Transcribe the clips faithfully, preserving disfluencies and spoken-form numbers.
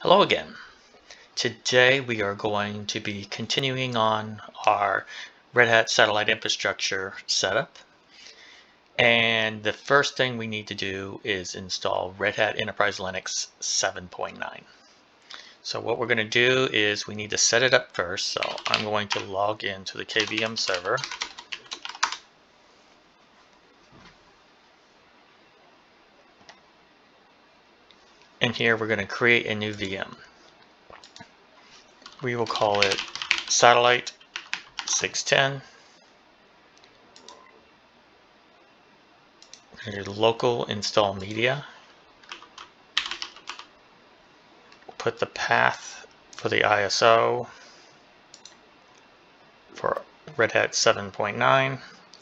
Hello again. Today we are going to be continuing on our Red Hat satellite infrastructure setup. And the first thing we need to do is install Red Hat Enterprise Linux seven point nine. So what we're going to do is we need to set it up first. So I'm going to log into the K V M server. And here we're going to create a new V M. We will call it satellite six ten. Here's local install media. We'll put the path for the I S O for Red Hat seven point nine.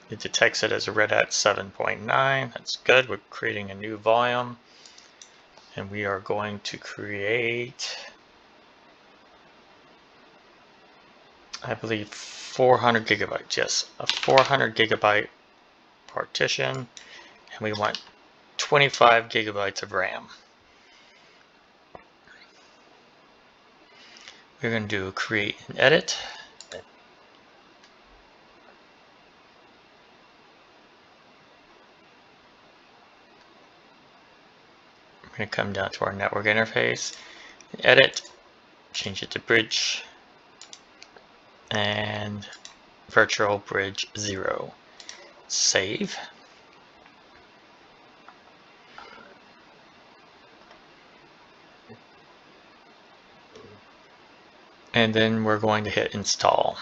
It detects it as a Red Hat seven point nine. That's good. We're creating a new volume. And we are going to create, I believe, four hundred gigabytes. Yes, a four hundred gigabyte partition. And we want twenty-five gigabytes of RAM. We're going to do create and edit. We're going to come down to our network interface, edit, change it to bridge, and virtual bridge zero. Save. And then we're going to hit install.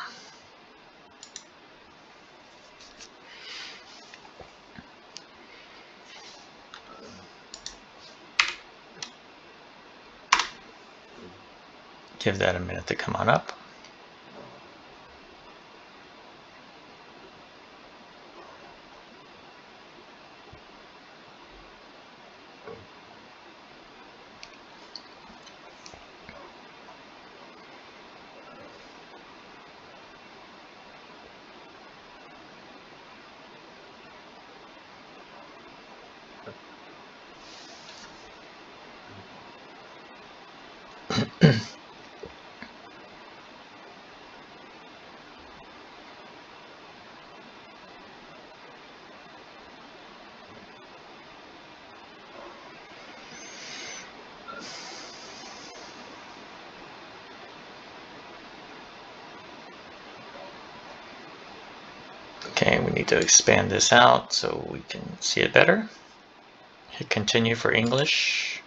Give that a minute to come on up. Okay, we need to expand this out so we can see it better. Hit continue for English.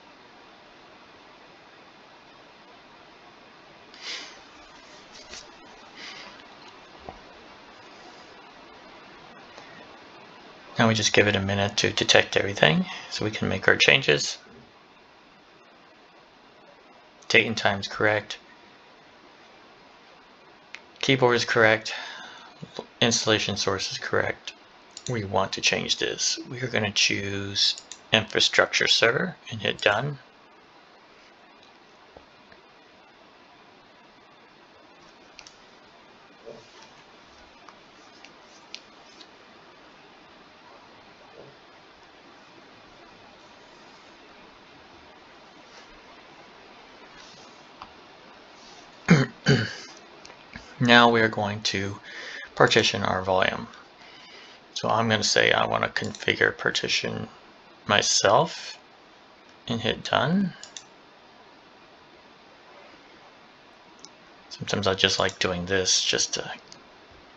Now we just give it a minute to detect everything so we can make our changes. Date and time is correct. Keyboard is correct. Installation source is correct. We want to change this. We are going to choose infrastructure server and hit done. Now we are going to partition our volume. So I'm going to say I want to configure partition myself and hit done. Sometimes I just like doing this just to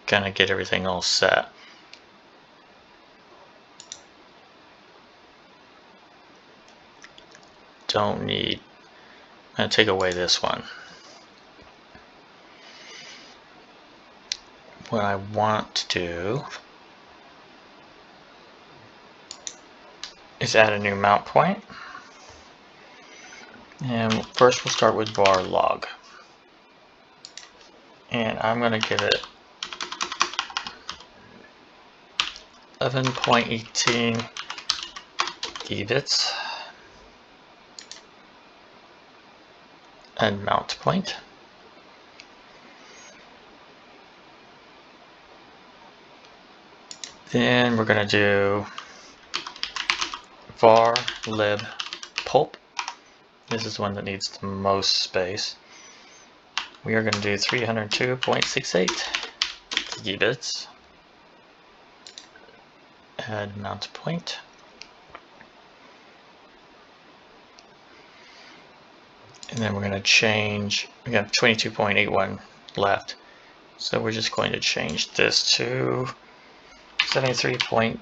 kind of get everything all set. Don't need, I'm going to take away this one. What I want to do is add a new mount point. And first we'll start with var log. And I'm going to give it eleven point one eight qubits and mount point. Then we're going to do var lib pulp This is one that needs the most space. We are going to do three hundred two point six eight gigabits. Add mount point. And then we're going to change, we got twenty-two point eight one left. So we're just going to change this to seventy-three point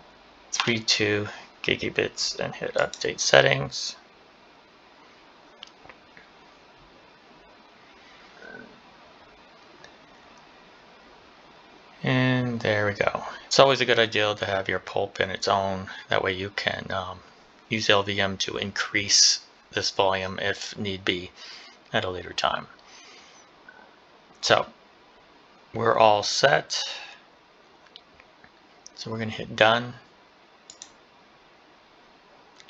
three two gigabits and hit update settings. And there we go. It's always a good idea to have your pulp in its own. That way you can um, use L V M to increase this volume if need be at a later time. So we're all set. So we're going to hit done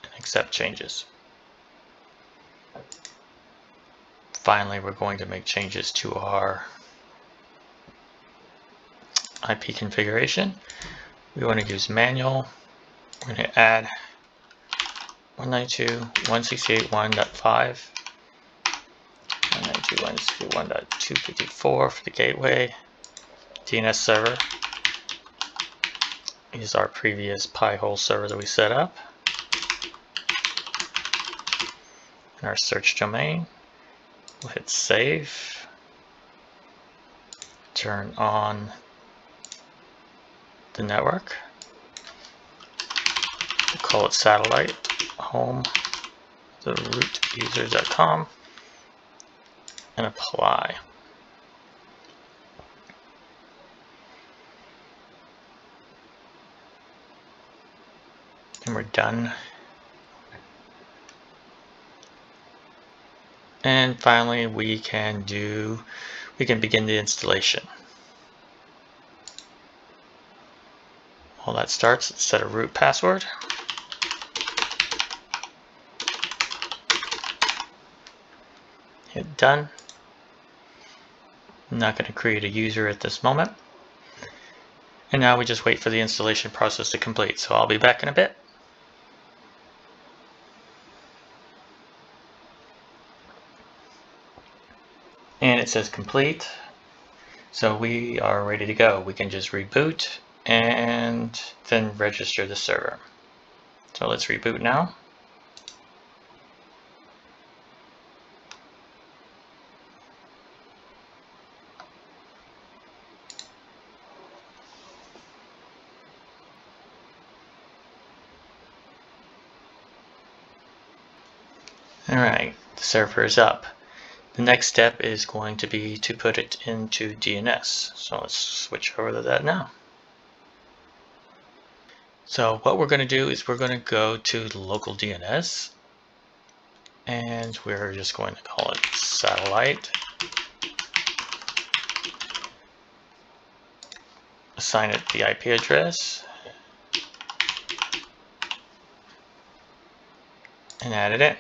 and accept changes. Finally, we're going to make changes to our I P configuration. We want to use manual. We're going to add one ninety-two dot one sixty-eight dot one dot five, one ninety-two dot one sixty-eight dot one dot two fifty-four for the gateway. D N S server is our previous Pi-hole server that we set up. And our search domain. We'll hit save. Turn on the network. We'll call it satellite. Home, the root user dot com, and apply. And we're done. And finally, we can do, we can begin the installation. While that starts, let's set a root password. Hit done. I'm not going to create a user at this moment. And now we just wait for the installation process to complete. So I'll be back in a bit. And it says complete. So we are ready to go. We can just reboot and then register the server. So let's reboot now. Alright, the server is up. The next step is going to be to put it into D N S. So let's switch over to that now. So what we're going to do is we're going to go to the local D N S. And we're just going to call it satellite. Assign it the I P address. And add it in.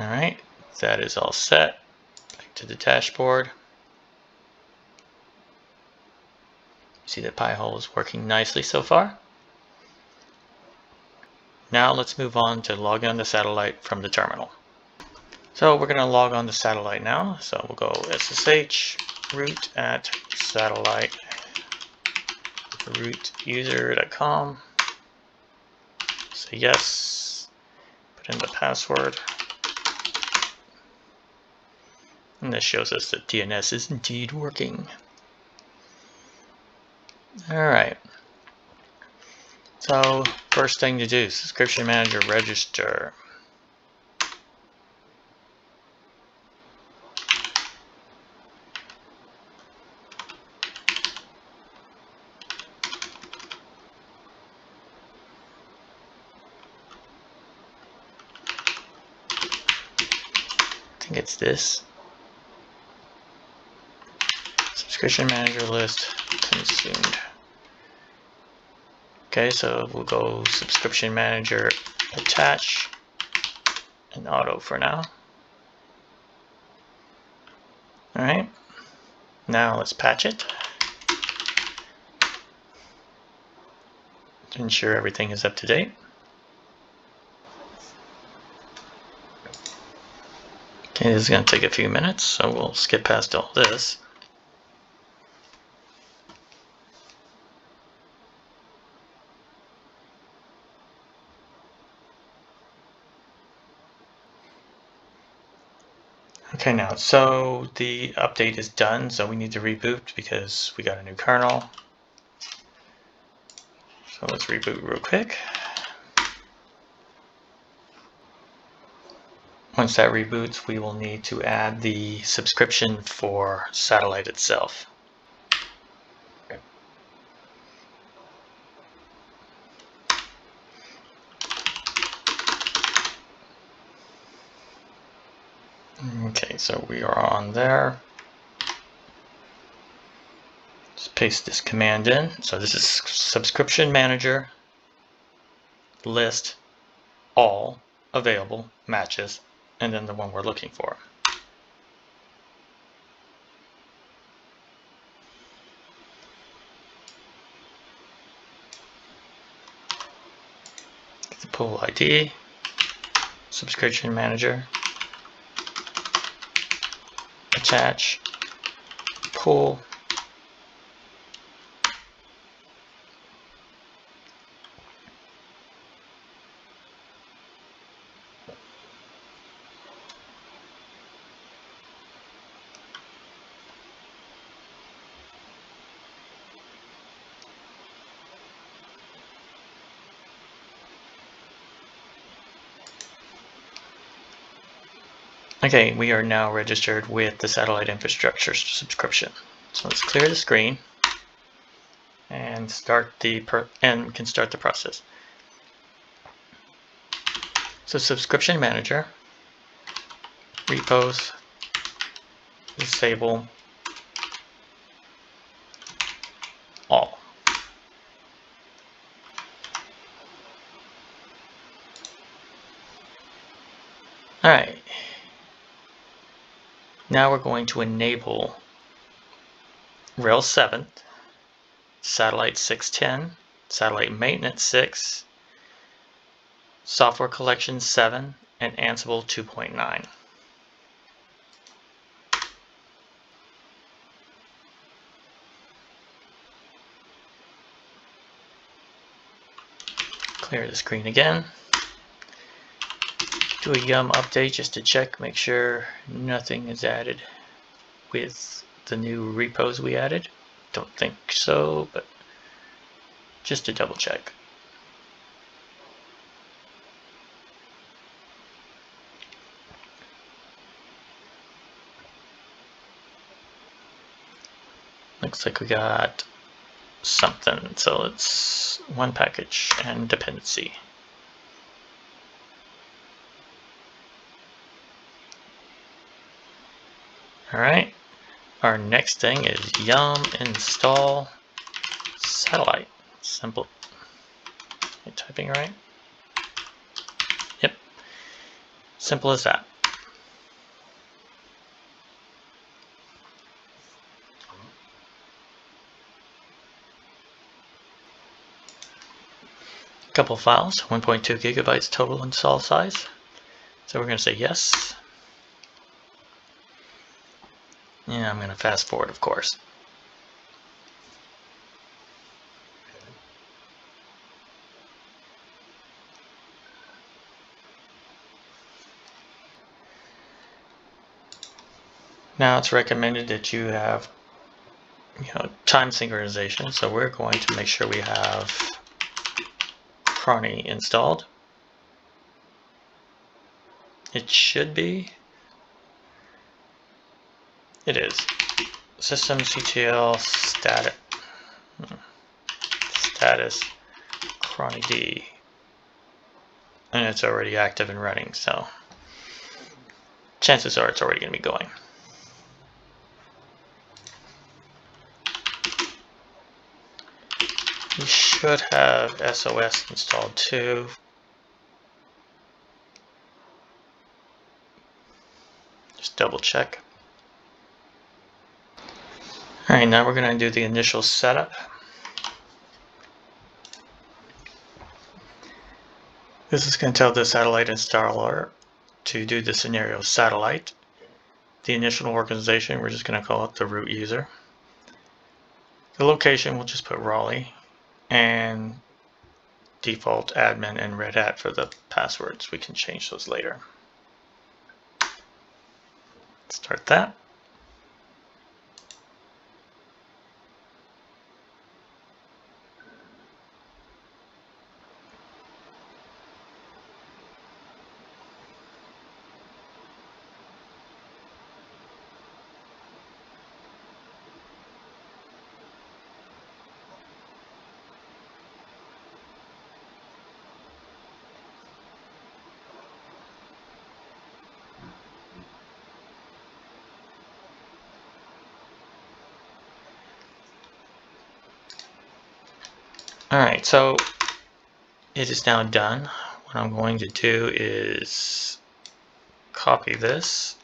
All right, that is all set. Back to the dashboard. See that Pi-hole is working nicely so far. Now let's move on to logging on the satellite from the terminal. So we're gonna log on the satellite now. So we'll go S S H root at satellite root user dot com. Say yes, put in the password. And this shows us that D N S is indeed working. Alright. So, first thing to do, subscription manager register. I think it's this. Subscription manager list consumed. Okay, so we'll go subscription manager attach and auto for now. All right, now let's patch it. ensure everything is up to date. Okay, this is going to take a few minutes, so we'll skip past all this. Okay, now, so the update is done, so we need to reboot because we got a new kernel. So let's reboot real quick. Once that reboots, we will need to add the subscription for satellite itself. Okay, so we are on there. Let's paste this command in. So this is subscription manager list all available matches, and then the one we're looking for. Get the pool I D, subscription manager. Attach pool . Okay, we are now registered with the satellite infrastructure subscription. So let's clear the screen and start the per and we can start the process. So subscription manager, repos, disable all. All right. Now we're going to enable rail seven, satellite six ten, satellite maintenance six, software collection seven, and Ansible two point nine. Clear the screen again. Do a yum update just to check, make sure nothing is added with the new repos we added. Don't think so, but just to double check. Looks like we got something, so it's one package and dependency. All right, our next thing is yum install satellite. Simple. Am I typing right? Yep. Simple as that. A couple files, one point two gigabytes total install size. So we're going to say yes. Yeah, I'm going to fast forward, of course. Now it's recommended that you have, you know, time synchronization. So we're going to make sure we have Chrony installed. It should be. It is systemctl status status Chrony D, and it's already active and running, so chances are it's already going to be going. You should have S O S installed too. Just double check. All right, now we're going to do the initial setup. This is going to tell the satellite installer to do the scenario satellite. The initial organization, we're just going to call it the root user. The location, we'll just put Raleigh, and default admin and Red Hat for the passwords. We can change those later. Start that. Alright, so it is now done. What I'm going to do is copy this.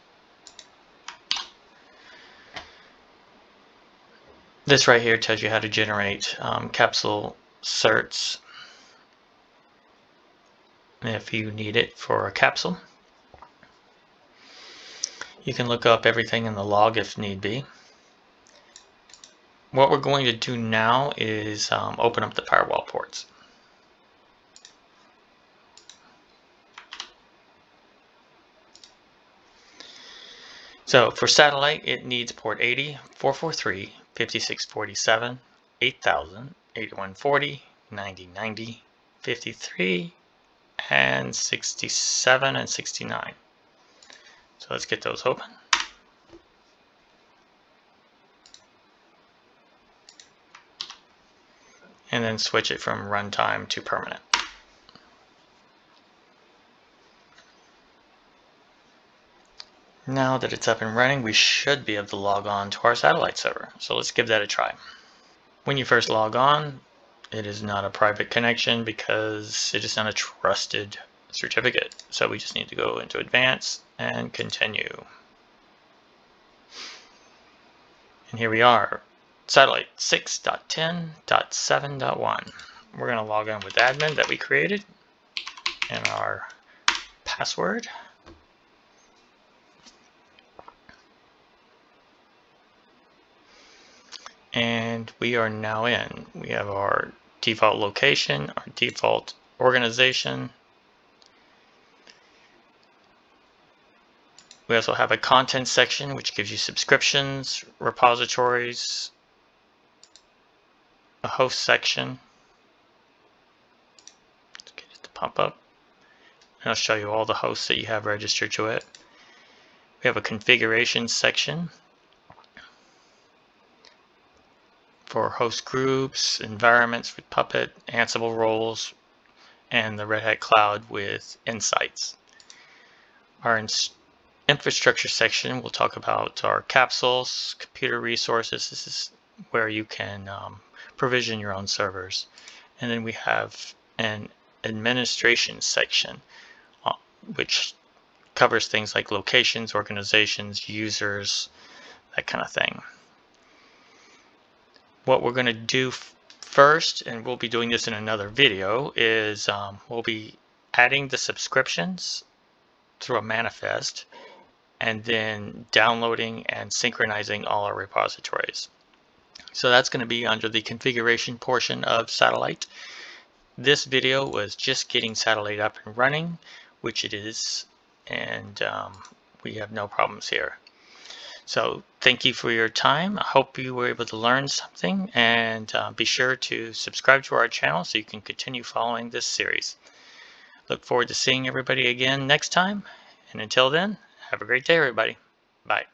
This right here tells you how to generate um, capsule certs if you need it for a capsule. You can look up everything in the log if need be. What we're going to do now is um, open up the firewall ports. So for satellite, it needs port eighty, four forty-three, fifty-six forty-seven, eight thousand, eighty-one forty, ninety ninety, fifty-three, and sixty-seven and sixty-nine. So let's get those open. And then switch it from runtime to permanent. Now that it's up and running, we should be able to log on to our satellite server. So let's give that a try. When you first log on, it is not a private connection because it is not a trusted certificate. So we just need to go into advanced and continue. And here we are. Satellite six dot ten dot seven dot one. We're going to log in with admin that we created and our password. And we are now in. We have our default location, our default organization. We also have a content section which gives you subscriptions, repositories, a host section. Let's get it to pop up. And I'll show you all the hosts that you have registered to it. We have a configuration section for host groups, environments with Puppet, Ansible roles, and the Red Hat Cloud with Insights. Our inst infrastructure section, we'll talk about our capsules, computer resources. This is where you can um, provision your own servers. And then we have an administration section uh, which covers things like locations, organizations, users, that kind of thing. What we're going to do first, and we'll be doing this in another video, is um, we'll be adding the subscriptions through a manifest and then downloading and synchronizing all our repositories. So that's going to be under the configuration portion of satellite. This video was just getting satellite up and running, which it is, and um, we have no problems here. So thank you for your time. I hope you were able to learn something, and uh, be sure to subscribe to our channel so you can continue following this series. Look forward to seeing everybody again next time, and until then, have a great day, everybody. Bye.